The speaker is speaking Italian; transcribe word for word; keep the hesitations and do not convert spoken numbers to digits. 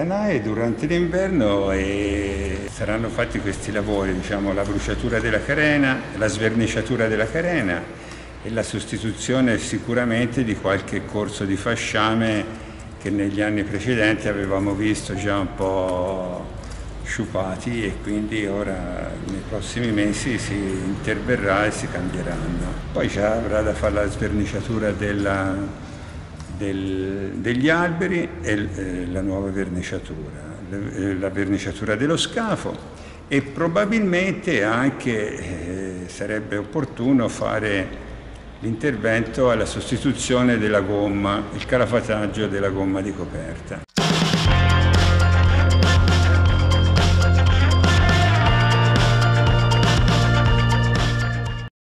Danae durante l'inverno e saranno fatti questi lavori, diciamo, la bruciatura della carena, la sverniciatura della carena e la sostituzione sicuramente di qualche corso di fasciame che negli anni precedenti avevamo visto già un po' sciupati, e quindi ora nei prossimi mesi si interverrà e si cambieranno. Poi ci avrà da fare la sverniciatura della, del, degli alberi e eh, la nuova verniciatura, le, la verniciatura dello scafo, e probabilmente anche eh, sarebbe opportuno fare l'intervento alla sostituzione della gomma, il calafataggio della gomma di coperta.